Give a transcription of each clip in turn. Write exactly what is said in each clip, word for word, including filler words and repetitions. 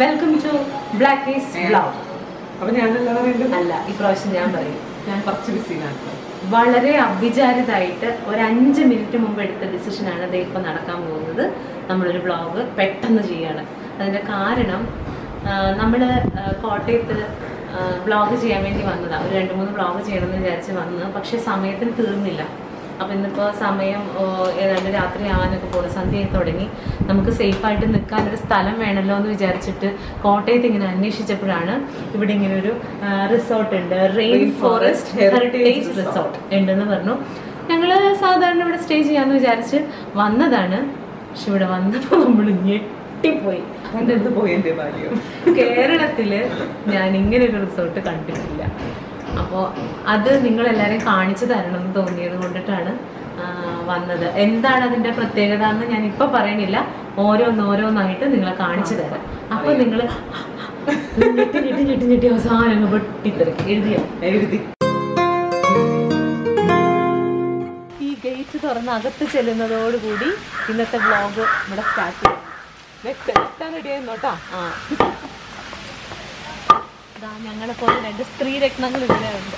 Welcome to black is vlog. അപ്പോൾ ഞാനല്ല അല്ല ഈ പ്രാവശ്യം ഞാൻ പറയും, ഞാൻ കുറച്ച് ബിസിയാണ്. വളരെ അവിചാരിതമായിട്ട് ഒരു അഞ്ച് മിനിറ്റ് മുമ്പ് എടുത്ത ഡിസിഷനാണ് അതേ ഇപ്പോൾ നടക്കാൻ പോകുന്നത്. നമ്മളൊരു വ്ളോഗ് പെട്ടെന്ന് ചെയ്യുകയാണ്. അതിൻ്റെ കാരണം നമ്മൾ കോട്ടയത്ത് വ്ളോഗ് ചെയ്യാൻ വേണ്ടി വന്നതാണ്. ഒരു രണ്ട് മൂന്ന് വ്ളോഗ് ചെയ്യണമെന്ന് വിചാരിച്ച് വന്ന്, പക്ഷേ സമയത്തിന് തീർന്നില്ല. അപ്പോൾ ഇന്നിപ്പോൾ സമയം ഏതാണ്ട് രാത്രി ആവാനൊക്കെ പോലെ സന്ധ്യയായി തുടങ്ങി. നമുക്ക് സേഫായിട്ട് നിൽക്കാനൊരു സ്ഥലം വേണമല്ലോ എന്ന് വിചാരിച്ചിട്ട് കോട്ടയത്ത് ഇങ്ങനെ അന്വേഷിച്ചപ്പോഴാണ് ഇവിടെ ഇങ്ങനെ ഒരു റിസോർട്ട് ഉണ്ട്, റെയിൻ ഫോറസ്റ്റ് ഹെറിറ്റേജ് റിസോർട്ട് ഉണ്ടെന്ന് പറഞ്ഞു. ഞങ്ങൾ സാധാരണ ഇവിടെ സ്റ്റേ ചെയ്യാമെന്ന് വിചാരിച്ച് വന്നതാണ്. പക്ഷെ ഇവിടെ വന്നപ്പോൾ നമ്മൾ ഞെട്ടിപ്പോയി. എന്തെന്ത് പോയി എൻ്റെ ബാല്യം. കേരളത്തിൽ ഞാൻ ഇങ്ങനെ ഒരു റിസോർട്ട് കണ്ടിട്ടില്ല. അപ്പോൾ അത് നിങ്ങളെല്ലാവരും കാണിച്ചു തരണം എന്ന് തോന്നിയത് കൊണ്ടിട്ടാണ് വന്നത്. എന്താണ് അതിൻ്റെ പ്രത്യേകത എന്ന് ഞാൻ ഇപ്പോൾ പറയണില്ല, ഓരോന്നോരോന്നായിട്ട് നിങ്ങളെ കാണിച്ചു തരാം. അപ്പോൾ നിങ്ങൾ ഞെട്ടി ഞെട്ടി ഞെട്ടി ഞെട്ടി അവസാനം വെട്ടിത്തെറിക്കും. എഴുതിയോ എഴുതി ഈ ഗേറ്റ് തുറന്ന് അകത്ത് ചെല്ലുന്നതോടുകൂടി ഇന്നത്തെ വ്ളോഗ് ഇവിടെ സ്റ്റാർട്ട് ചെയ്യും. റെഡി ആയിരുന്നോട്ടാ. ആ ഞങ്ങളെ പോലെ രണ്ട് സ്ത്രീ രത്നങ്ങൾ ഇവിടെ ഉണ്ട്.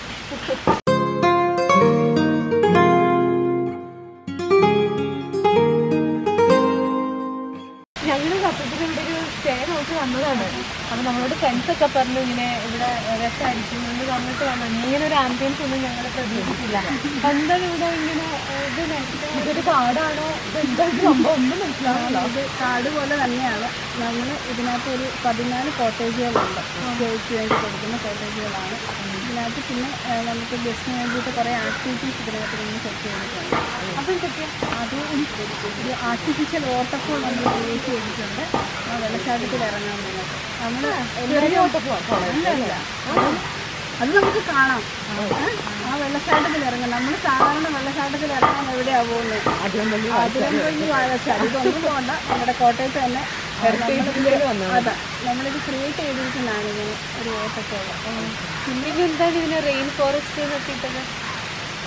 ഞങ്ങൾ സത്യത്തിൽ ഇവിടെ ഒരു സ്റ്റേ നോക്കി വന്നതാണ്. അപ്പൊ നമ്മളോട് ഫ്രണ്ട്സ് ഒക്കെ പറഞ്ഞു ഇങ്ങനെ ഇവിടെ രസമായിരിക്കും എന്ന് പറഞ്ഞിട്ട് വന്നു. ഇങ്ങനെ ഒരു ആംബിയൻസ് ഒന്നും ഞങ്ങൾ പ്രതീക്ഷിച്ചില്ല. എന്താ ഇവിടെ ഇങ്ങനെ ഇതൊരു കാടാണോ ഇതെന്തായാലും സംഭവം ഒന്നും മനസ്സിലാവുമല്ലോ. ഇത് കാട് പോലെ തന്നെയാണ്. ഞങ്ങൾ ഇതിനകത്ത് ഒരു പതിനാല് കോട്ടേജുകളുണ്ട്, ജോലിക്ക് വേണ്ടി കൊടുക്കുന്ന കോട്ടേജുകളാണ് ഇതിനകത്ത്. പിന്നെ നമുക്ക് ഗസ്റ്റിന് വേണ്ടിയിട്ട് കുറേ ആക്ടിവിറ്റീസ് ഇതിനകത്ത് നിന്ന് സെറ്റ് ചെയ്തിട്ടുണ്ട്. അപ്പോൾ ഇതൊക്കെ അതും ഒരു ആർട്ടിഫിഷ്യൽ വാട്ടർഫോൾ നമ്മൾ ക്രിയേറ്റ് ചെയ്തിട്ടുണ്ട് ആ വെള്ളച്ചാട്ടത്തിൽ ഇറങ്ങാൻ വേണ്ടി. നമ്മൾ എല്ലാവരും അത് നമുക്ക് കാണാം. ആ വെള്ളച്ചാട്ടത്തിൽ ഇറങ്ങാം. നമ്മൾ സാധാരണ വെള്ളച്ചാട്ടത്തിൽ ഇറങ്ങാൻ എവിടെയാണ് പോകുന്നത്? അതിലൊന്നും വാഴച്ചാട്ടം ഇതൊന്നും പോകണ്ട. നമ്മുടെ കോട്ടയത്ത് തന്നെ അതാ നമ്മളിത് ക്രിയേറ്റ് ചെയ്തിരിക്കുന്നതാണ് ഇങ്ങനെ ഒരു ഓട്ടത്തോളം. പിന്നെ എന്താണ് ഇതിന് റെയിൻ ഫോറസ്റ്റ് എന്നൊക്കെ ഇട്ടത്?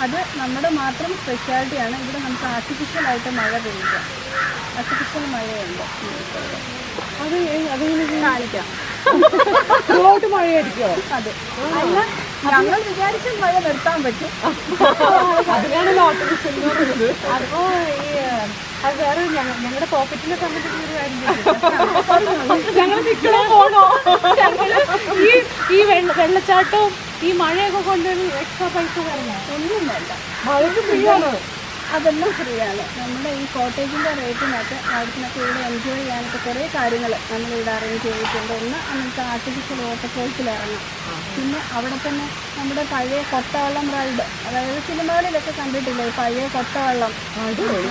അത് നമ്മുടെ മാത്രം സ്പെഷ്യാലിറ്റിയാണ്. ഇവിടെ നമുക്ക് ആർട്ടിഫിഷ്യലായിട്ട് മഴ പെയ്യിക്കാം. ആർട്ടിഫിഷ്യൽ മഴയുണ്ട്. അത് അതിങ്ങനെ കാണിക്കാം. മഴയായിരിക്കോ? അതെ അല്ല, ഞങ്ങൾ വിചാരിച്ച മഴ നിർത്താൻ പറ്റും. അപ്പോ ഈ അത് വേറെ ഞങ്ങളുടെ പോക്കറ്റിനെ സംബന്ധിച്ച് ഞങ്ങൾ നിൽക്കണോ പോണോ? ഞങ്ങള് ഈ ഈ വെള്ള വെള്ളച്ചാട്ടവും ഈ മഴയൊക്കെ കൊണ്ടൊരു എക്സ്ട്രാ പൈസ വരില്ല, ഒന്നും വേണ്ട. മഴയ്ക്ക് ഫ്രീ ആണോ? അതെല്ലാം ഫ്രീ ആണ്. നമ്മുടെ ഈ കോട്ടേജിൻ്റെ റേറ്റിനകത്ത് അവിടുത്തെ ഇവിടെ എൻജോയ് ചെയ്യാനൊക്കെ കുറേ കാര്യങ്ങൾ നമ്മളിവിടെ അറേഞ്ച് ചെയ്തിട്ടുണ്ട്. ഒന്ന് നമുക്ക് ആർട്ടിഫിഷ്യൽ വാട്ടർഫോൾസിൽ ഇറങ്ങാം. പിന്നെ അവിടെ തന്നെ നമ്മുടെ പഴയ കൊട്ടവള്ളം റൈഡ്, അതായത് സിനിമകളിലൊക്കെ കണ്ടിട്ടില്ലേ പഴയ കൊട്ടവള്ളം?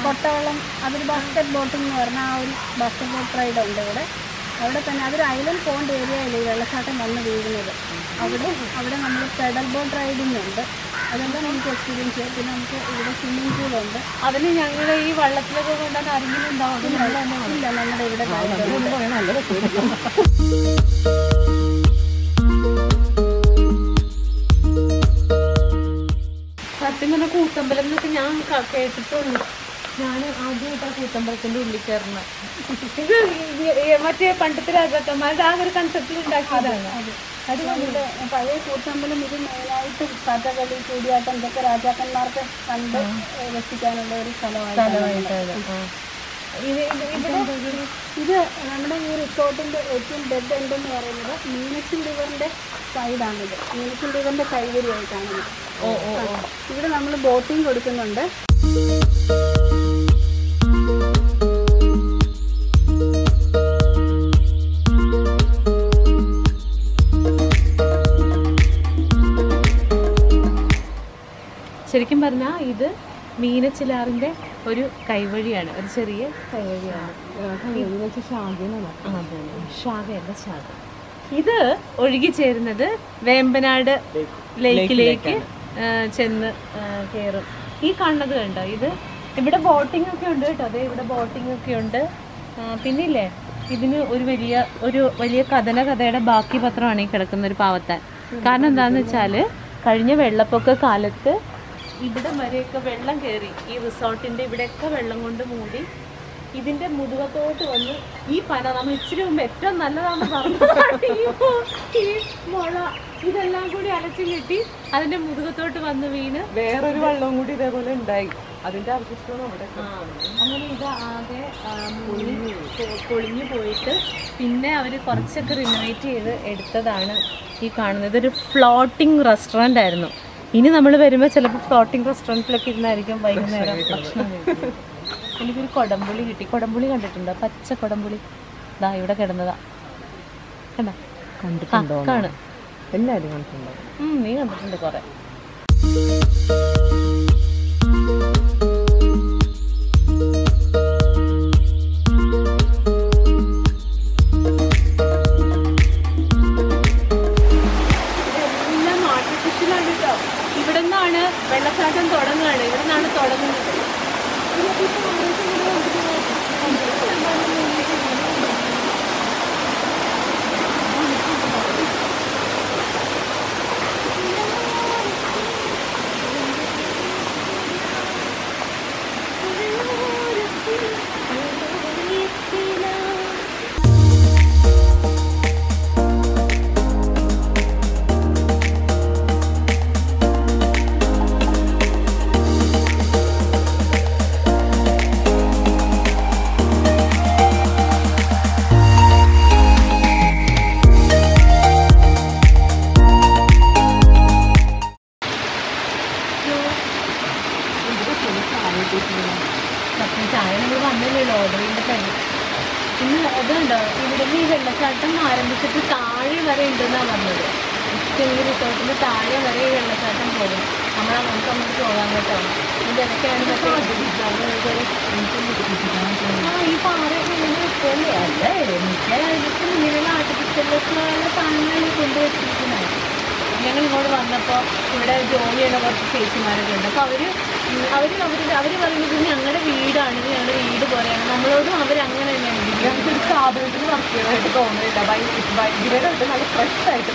കൊട്ടവള്ളം അതൊരു ബാസ്കറ്റ് ബോട്ടിംഗ് എന്ന് പറഞ്ഞാൽ ആ ഒരു ബാസ്കറ്റ് ബോട്ട് റൈഡ് ഉണ്ട് ഇവിടെ. അവിടെ തന്നെ അതൊരു ഐലൻഡ് പോണ്ട് ഏരിയയിൽ വെള്ളച്ചാട്ടം വന്ന് വീഴുന്നത്. അവിടെ അവിടെ നമ്മൾ പെഡൽ ബോട്ട് റൈഡിങ് ഉണ്ട്. അതെല്ലാം നമുക്ക് എക്സ്പീരിയൻസ് ചെയ്യാം. പിന്നെ നമുക്ക് ഇവിടെ സ്വിമ്മിംഗ് പൂളുണ്ട്. അതിന് ഞങ്ങൾ ഈ വള്ളത്തിലൊക്കെ കൊണ്ടാൽ ആരെങ്കിലും ഉണ്ടാവും ഇല്ല നമ്മുടെ ഇവിടെ. സത്യം പറഞ്ഞ കൂത്തമ്പലം എന്നൊക്കെ ഞാൻ കേട്ടിട്ടുള്ളൂ. ഞാൻ ആദ്യമായിട്ടാണ് കൂത്തമ്പലത്തിൻ്റെ ഉള്ളിൽ കയറുന്നത്. ഇത് മറ്റേ പണ്ടത്തെ രാജാക്കന്മാരുടെ ആ ഒരു കൺസെപ്റ്റിൽ ഉണ്ടാക്കിയതാണ്. അത് നമ്മുടെ പഴയ കൂത്തമ്പലം ഇത് മെയിനായിട്ട് കഥകളി, കൂടിയാട്ടം, ഇതൊക്കെ രാജാക്കന്മാർക്ക് കണ്ട് രസിക്കാനുള്ള ഒരു സ്ഥലമായിട്ടാണ് ഇത്. ഇത് നമ്മുടെ ഈ റിസോർട്ടിൻ്റെ ഏറ്റവും ഡെഡ് എൻഡ് എന്ന് പറയുന്നത് മീനച്ചിൽ റിവറിൻ്റെ സൈഡാണിത്. മീനച്ചിൽ റിവറിൻ്റെ കൈവരിയായിട്ടാണ് ഇവിടെ നമ്മൾ ബോട്ടിംഗ് കൊടുക്കുന്നുണ്ട്. ശരിക്കും പറഞ്ഞാൽ ഇത് മീനച്ചിലാറിൻ്റെ ഒരു കൈവഴിയാണ്, ഒരു ചെറിയ കൈവഴിയാണ്. ശാഖയല്ല, ശാഖ. ഇത് ഒഴുകിച്ചേരുന്നത് വേമ്പനാട് ലേക്കിലേക്ക് ചെന്ന് കയറും. ഈ കാണുന്നത് കണ്ടോ? ഇത് ഇവിടെ ബോട്ടിംഗ് ഒക്കെ ഉണ്ട് കേട്ടോ. അതെ, ഇവിടെ ബോട്ടിംഗ് ഒക്കെ ഉണ്ട്. പിന്നില്ലേ ഇതിന് ഒരു വലിയ ഒരു വലിയ കഥന കഥയുടെ ബാക്കി പത്രമാണ് ഈ കിടക്കുന്ന ഒരു പാവത്താൻ. കാരണം എന്താണെന്ന് വെച്ചാൽ കഴിഞ്ഞ വെള്ളപ്പൊക്ക കാലത്ത് ഇവിടെ വരെയൊക്കെ വെള്ളം കയറി. ഈ റിസോർട്ടിൻ്റെ ഇവിടെയൊക്കെ വെള്ളം കൊണ്ട് മൂടി ഇതിന്റെ മുതുകത്തോട്ട് വന്ന് ഈ പനോരമ ഇച്ചിരി മുമ്പ് ഏറ്റവും നല്ലതാണെന്ന് പറഞ്ഞു. ഈ മുള ഇതെല്ലാം കൂടി അലച്ചു കെട്ടി അതിന്റെ മുതുകത്തോട്ട് വന്ന് വീണ് വേറൊരു വെള്ളവും കൂടി ഇതേപോലെ ഉണ്ടായി. അതിന്റെ അവശിഷ്ടമാണ് അവിടെ. അങ്ങനെ ഇത് ആകെ പൊളിഞ്ഞു പോയിട്ട് പിന്നെ അവർ കുറച്ചൊക്കെ റിനോവേറ്റ് ചെയ്ത് എടുത്തതാണ് ഈ കാണുന്നത്. ഇതൊരു ഫ്ലോട്ടിംഗ് റെസ്റ്റോറൻ്റ് ആയിരുന്നു. ഇനി നമ്മൾ വരുമ്പോൾ ചിലപ്പോൾ ഫ്ലോട്ടിംഗ് റെസ്റ്റോറൻറ്റിലൊക്കെ ഇരുന്നായിരിക്കും വൈകുന്നേരം ഭക്ഷണം. എനിക്കൊരു കൊടംപുളി കിട്ടി. കൊടംപുളി കണ്ടിട്ടുണ്ടോ? പച്ച കൊടംപുളി ദാ ഇവിടെ കിടന്നതാ. കണ്ടോ? കണ്ടിട്ടുണ്ടോ? കാണും എല്ലാവരും കണ്ടിട്ടുണ്ടോ? നീ കണ്ടിട്ടുണ്ട് കുറെ. വെള്ളച്ചാട്ടം തുടങ്ങുകയാണ്. ഇവിടെ നിന്നാണ് തുടങ്ങുന്നത്. ഞങ്ങൾ ഇങ്ങോട്ട് വന്നപ്പോൾ ഇവിടെ ജോലി ചെയ്യുന്ന കുറച്ച് ചേച്ചിമാരൊക്കെ ഉണ്ട്. അപ്പോൾ അവർ അവർ അവർ അവർ പറയുന്നത് ഞങ്ങളുടെ വീടാണ്, ഇത് ഞങ്ങളുടെ വീട് പോലെയാണ്. നമ്മളോടും അവരങ്ങനെ തന്നെയാണ്. ഞങ്ങൾക്കൊരു സ്ഥാപനത്തിന് വർക്ക് ചെയ്യാനായിട്ട് തോന്നുന്നില്ല. ഭയങ്കരമായിട്ട് നല്ല ഫ്രഷ് ആയിട്ട്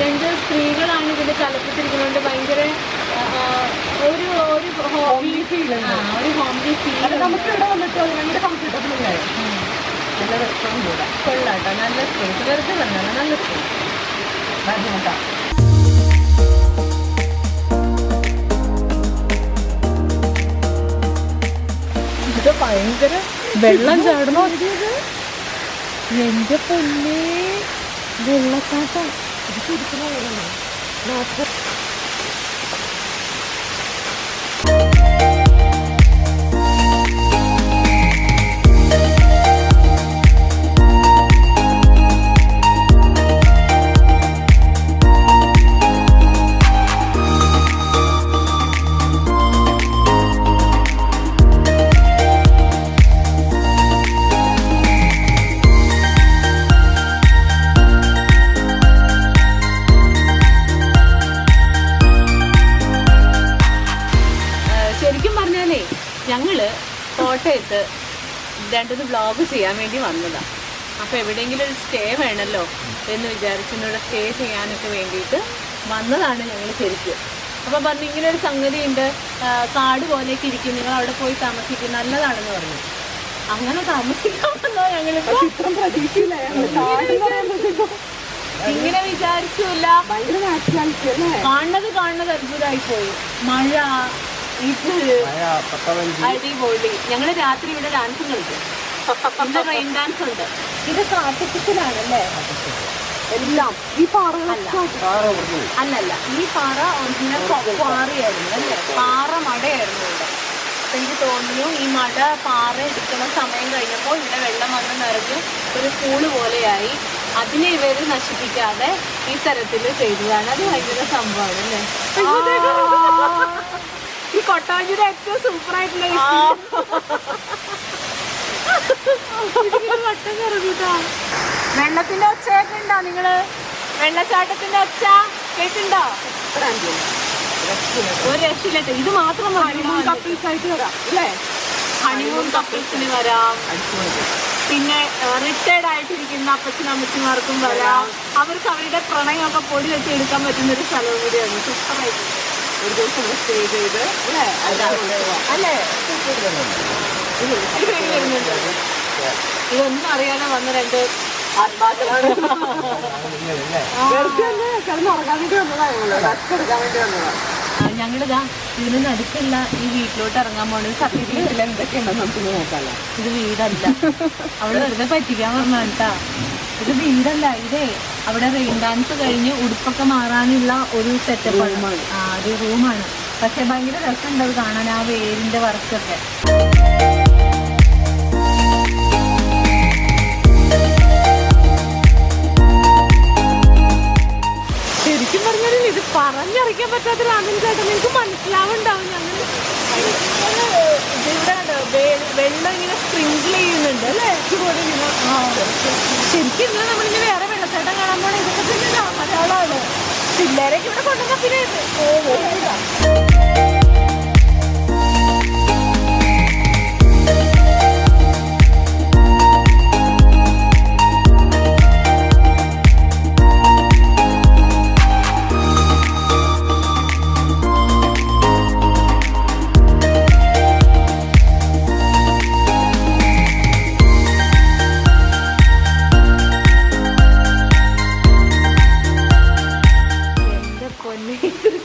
ഭയങ്കര സ്ത്രീകളാണ് ഇതിൻ്റെ തലപ്പത്തിരിക്കുന്നതുകൊണ്ട് ഭയങ്കര ഒരു ഒരു ഹോംലി ഫീലാണ്, ഒരു ഹോംലി ഫീൽ. നമുക്ക് ഇവിടെ വന്നിട്ട് ഭയങ്കര കംഫർട്ടബിൾ ആയി നല്ല രസവും കൂടെ കൊള്ളാട്ടോ. നല്ല സ്പേസ്, വെറുതെ വന്നാണ് നല്ല സ്പേസ്. ബുദ്ധിമുട്ടാണ്. ഇത് ഭയങ്കര വെള്ളം ചാടണോ? എൻ്റെ പൊന്നേ, വെള്ളക്കാട്ടം. ഇത് കുടിക്കുന്ന വെള്ളമാണ്. കോട്ടയത്ത് രണ്ടൊന്ന് വ്ളോഗ് ചെയ്യാൻ വേണ്ടി വന്നതാണ്. അപ്പോൾ എവിടെയെങ്കിലും ഒരു സ്റ്റേ വേണമല്ലോ എന്ന് വിചാരിച്ച് ഇവിടെ സ്റ്റേ ചെയ്യാനൊക്കെ വേണ്ടിയിട്ട് വന്നതാണ് ഞങ്ങൾ ശരിക്കും. അപ്പോൾ പറഞ്ഞു ഇങ്ങനൊരു സംഗതിയുണ്ട്, കാട് പോലെയൊക്കെ ഇരിക്കും, നിങ്ങൾ അവിടെ പോയി താമസിക്കും, നല്ലതാണെന്ന് പറഞ്ഞു. അങ്ങനെ താമസിക്കാൻ വന്നോ ഞങ്ങൾ. ഇങ്ങനെ വിചാരിച്ചില്ല, കാണുന്നത് കാണുന്നത് അത്ഭുതമായിപ്പോയി. മഴ, അടിപൊളി. ഞങ്ങള് രാത്രി ഇവിടെ ഡാൻസും കളിക്കും. ഇവിടെ റെയിൻ ഡാൻസ് ഉണ്ട്. ഇതൊക്കെ ആർട്ടിഫിഷ്യലാണല്ലേ എല്ലാം? ഈ പാറ അല്ലല്ല, ഈ പാറ ഒറിജിനൽ പാറയായിരുന്നു അല്ലേ? പാറ മടയായിരുന്നു ഇവിടെ. അപ്പം എനിക്ക് തോന്നുന്നു ഈ മട പാറ എടുക്കുന്ന സമയം കഴിഞ്ഞപ്പോൾ ഇവിടെ വെള്ളം വന്ന് നിറഞ്ഞ് ഒരു പൂള് പോലെയായി. അതിനെ ഇവർ നശിപ്പിക്കാതെ ഈ തരത്തിൽ ചെയ്തതാണ്. അത് ഭയങ്കര സംഭവമാണ് അല്ലേ? ഈ കൊട്ടാഞ്ചൂര് ഏറ്റവും സൂപ്പറായിട്ടുള്ള വട്ടം കറങ്ങൂട്ടാ. വെള്ളത്തിന്റെ ഒച്ചയൊക്കെ ഉണ്ടോ? നിങ്ങള് വെള്ളച്ചാട്ടത്തിന്റെ ഒച്ച കേട്ടുണ്ടോ? ഒരു രക്ഷയിലെട്ട്. ഇത് മാത്രം ഹണിമൂൺ കപ്പിൾസ് ആയിട്ട് വരാം അല്ലേ? ഹണിമൂൺ കപ്പിൾസിന് വരാം. പിന്നെ റിട്ടയർഡ് ആയിട്ടിരിക്കുന്ന അപ്പച്ചനമ്മച്ചിമാർക്കും വരാം. അവർക്ക് അവരുടെ പ്രണയമൊക്കെ പൊടി വെച്ച് എടുക്കാൻ പറ്റുന്ന ഒരു സ്ഥലവും കൂടിയാണ്. സൂപ്പറായിട്ട് ഒരു ദിവസം സ്റ്റേ ചെയ്ത് അല്ലേ? അല്ലേ? ഇതൊന്നറിയാതെ വന്ന രണ്ട് ആത്മാക്കളാണ്. ഞങ്ങളിതാ ഇതിന് അടുത്തുള്ള ഈ വീട്ടിലോട്ട് ഇറങ്ങാൻ പോകണത്. സത്യത്തിൽ എന്തൊക്കെയുണ്ടോ നമുക്ക് നോക്കാമല്ലോ. ഇത് വീടല്ല, അവിടെ വെറുതെ പറ്റിക്കാൻ പറഞ്ഞാട്ടാ. ഇത് വീടല്ല, ഇതേ അവിടെ റെയിൻ ഡാൻസ് കഴിഞ്ഞ് ഉടുപ്പൊക്കെ മാറാനുള്ള ഒരു സെറ്റപ്പാണ്, ആ ഒരു റൂമാണ്. പക്ഷെ ഭയങ്കര രസമുണ്ട് അത് കാണാൻ, ആ വേരിന്റെ വർക്കൊക്കെ. ശരിക്കും പറഞ്ഞാൽ ഇത് പറഞ്ഞറിയിക്കാൻ പറ്റാത്ത രാമൻചേട്ടൻ, എനിക്ക് മനസ്സിലാവുണ്ടാവും. ഞങ്ങൾ ഇതിവിടെ വെള്ളം ഇങ്ങനെ സ്പ്രിങ്കിൾ ചെയ്യുന്നുണ്ട് അല്ലേ? ശരിക്കും ഇന്ന് നമ്മളിങ്ങനെ വേറെ വെള്ളച്ചാട്ടം കാണാൻ പോണ ഇതൊക്കെ തന്നെ മലയാളമാണ്. പിള്ളേരൊക്കെ ഇവിടെ കൊണ്ടുവന്ന പിന്നെ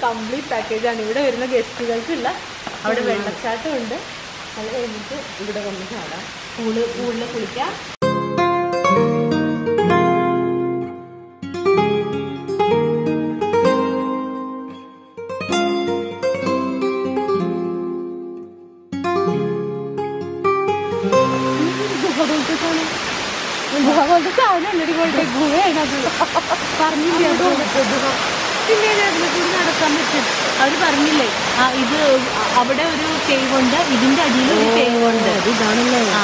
കംപ്ലീറ്റ് പാക്കേജാണ് ഇവിടെ വരുന്ന ഗസ്റ്റുകൾക്കുള്ള. അവിടെ വെള്ളച്ചാട്ടം ഉണ്ട്, അത് കഴിഞ്ഞിട്ട് ഇവിടെ വന്ന് കാണാം, പൂള് പൂളിൽ കുളിക്കാം. പിന്നെ അതിനെ കൂടി നടക്കാൻ പറ്റും. അവർ പറഞ്ഞില്ലേ ഇത് അവിടെ ഒരു പേവുണ്ട്, ഇതിന്റെ അടിയിൽ ഒരു പേവുണ്ട്, ഇതാണല്ലേ. ആ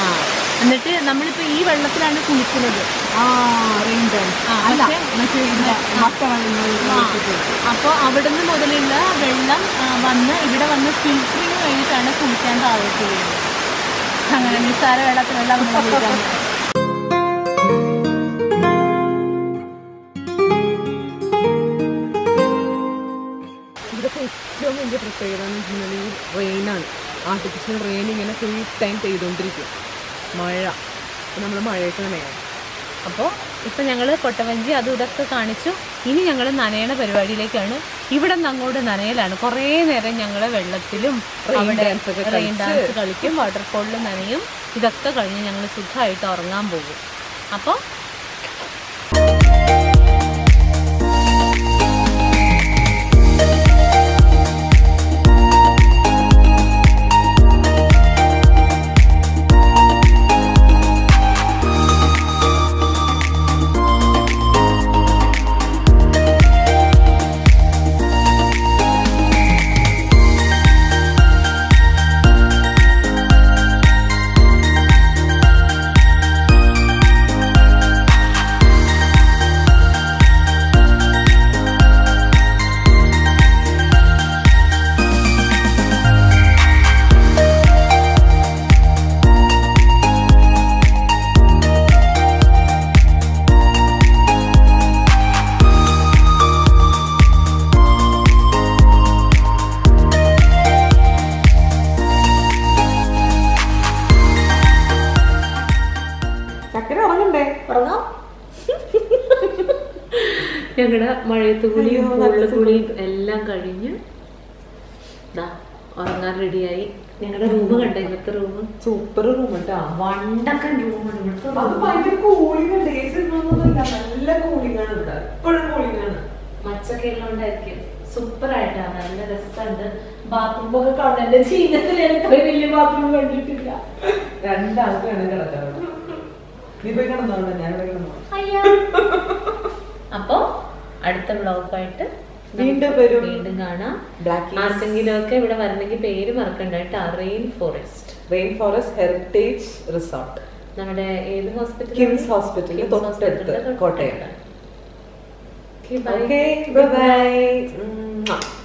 എന്നിട്ട് നമ്മളിപ്പോ ഈ വെള്ളത്തിലാണ് കുളിക്കുന്നത്. ആ അപ്പൊ അവിടുന്ന് മുതലുള്ള വെള്ളം വന്ന് ഇവിടെ വന്ന് ഫിൽറ്ററിങ് വേണ്ടിയിട്ടാണ് കുളിക്കാൻ താല്പര്യം. അങ്ങനെ നിസ്സാര വെള്ളത്തിലെല്ലാം ഏറ്റവും വലിയ പ്രത്യേകത എന്ന് വെച്ചാൽ ഈ റെയിനാണ്. ആർട്ടിഫിഷ്യൽ റെയിൻ ഇങ്ങനെ ഫുൾ ടൈം പെയ്തുകൊണ്ടിരിക്കും. മഴ നമ്മൾ മഴയൊക്കെ നനയാണ്. അപ്പോൾ ഇപ്പം ഞങ്ങൾ കൊട്ടവഞ്ചി അതും ഇതൊക്കെ കാണിച്ചു. ഇനി ഞങ്ങൾ നനയണ പരിപാടിയിലേക്കാണ്. ഇവിടെ നിന്ന് അങ്ങോട്ട് നനയലാണ്. കുറേ നേരം ഞങ്ങൾ വെള്ളത്തിലും റെയിൻ ഡാൻസ് കളിക്കും, വാട്ടർഫോളിൽ നനയും. ഇതൊക്കെ കഴിഞ്ഞ് ഞങ്ങൾ സുഖമായിട്ട് ഉറങ്ങാൻ പോകും. അപ്പോൾ ഞങ്ങളുടെ മഴയത്ത് കൂടിയും പൂളിൽ കൂടിയും എല്ലാം കഴിഞ്ഞ് ദാ ഉറങ്ങാൻ റെഡിയായി. ഞങ്ങളുടെ റൂമ് കണ്ട, ഇന്നത്തെ റൂം സൂപ്പർ റൂം കേട്ടോ. വണ്ടക്കൻ റൂമാണ്. നല്ല കൂളിംഗാണ്, എപ്പോഴും കൂളിംഗാണ്. മച്ചൊക്കെ എല്ലാം ഉണ്ടായിരിക്കും. സൂപ്പറായിട്ടാ, നല്ല രസമുണ്ട്. ബാത്റൂം ഒക്കെ കണ്ടെ ചീനത്തിൽ എത്രയും വലിയ ബാത്റൂം കണ്ടിട്ടില്ല. രണ്ടാൾക്കാണ് കിടക്കാറ്. അപ്പോ അടുത്ത ബ്ലോഗായിട്ട് വീണ്ടും വീണ്ടും കാണാം. ആർക്കെങ്കിലും ഒക്കെ ഇവിടെ വരണമെങ്കിൽ പേര് മറക്കണ്ട കേട്ടോ. Rain forest rain forest heritage resort, നമ്മുടെ ഏത് ഹോസ്പിറ്റൽ, കിംസ് ഹോസ്പിറ്റലിൽ തൊട്ടടുത്ത്, കോട്ടയം.